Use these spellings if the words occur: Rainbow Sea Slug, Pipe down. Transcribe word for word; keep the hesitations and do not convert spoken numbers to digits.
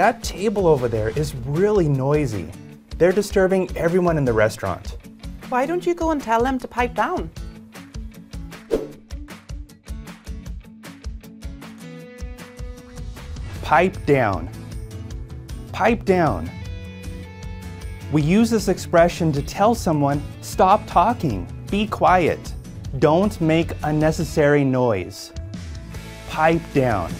That table over there is really noisy. They're disturbing everyone in the restaurant. Why don't you go and tell them to pipe down? Pipe down. Pipe down. We use this expression to tell someone, stop talking, be quiet, don't make unnecessary noise. Pipe down.